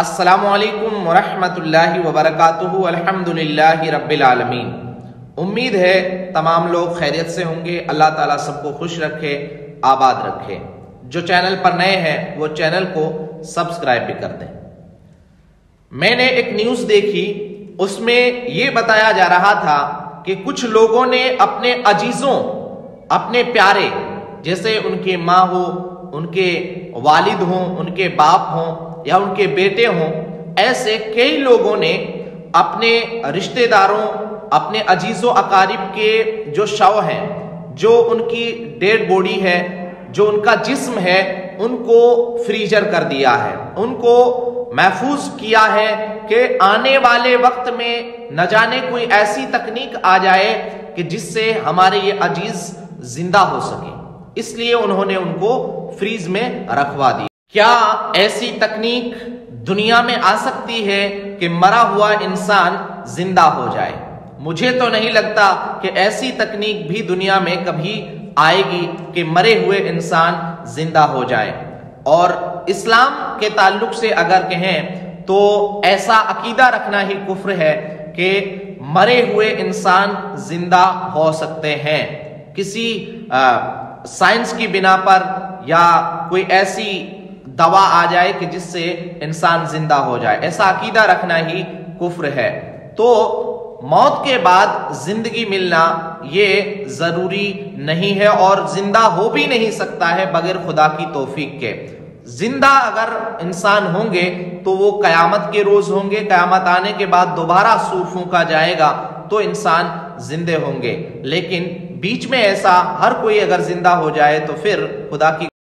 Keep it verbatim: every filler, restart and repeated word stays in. अस्सलामु अलैकुम वरहमतुल्लाहि वबरकातुहु। अल्हम्दुलिल्लाहि रब्बिल आलमीन। उम्मीद है तमाम लोग खैरियत से होंगे। अल्लाह ताला सबको खुश रखे, आबाद रखे। जो चैनल पर नए हैं वो चैनल को सब्सक्राइब भी कर दें। मैंने एक न्यूज़ देखी, उसमें ये बताया जा रहा था कि कुछ लोगों ने अपने अजीज़ों, अपने प्यारे, जैसे उनके माँ हो, उनके वालिद हों, उनके बाप हों या उनके बेटे हों, ऐसे कई लोगों ने अपने रिश्तेदारों, अपने अजीज़ों अकारिब के जो शव हैं, जो उनकी डेड बॉडी है, जो उनका जिस्म है, उनको फ्रीजर कर दिया है, उनको महफूज किया है कि आने वाले वक्त में न जाने कोई ऐसी तकनीक आ जाए कि जिससे हमारे ये अजीज़ जिंदा हो सके, इसलिए उन्होंने उनको फ्रीज में रखवा दिया। क्या ऐसी तकनीक दुनिया में आ सकती है कि मरा हुआ इंसान जिंदा हो जाए? मुझे तो नहीं लगता कि ऐसी तकनीक भी दुनिया में कभी आएगी कि मरे हुए इंसान जिंदा हो जाए। और इस्लाम के ताल्लुक से अगर कहें तो ऐसा अकीदा रखना ही कुफ्र है कि मरे हुए इंसान जिंदा हो सकते हैं। किसी साइंस की बिना पर या कोई ऐसी दवा आ जाए कि जिससे इंसान जिंदा हो जाए, ऐसा अकीदा रखना ही कुफ्र है। तो मौत के बाद जिंदगी मिलना ये जरूरी नहीं है और जिंदा हो भी नहीं सकता है बगैर खुदा की तौफीक के। जिंदा अगर इंसान होंगे तो वो कयामत के रोज होंगे, कयामत आने के बाद दोबारा सूर फूंका जाएगा तो इंसान जिंदे होंगे। लेकिन बीच में ऐसा हर कोई अगर जिंदा हो जाए तो फिर खुदा की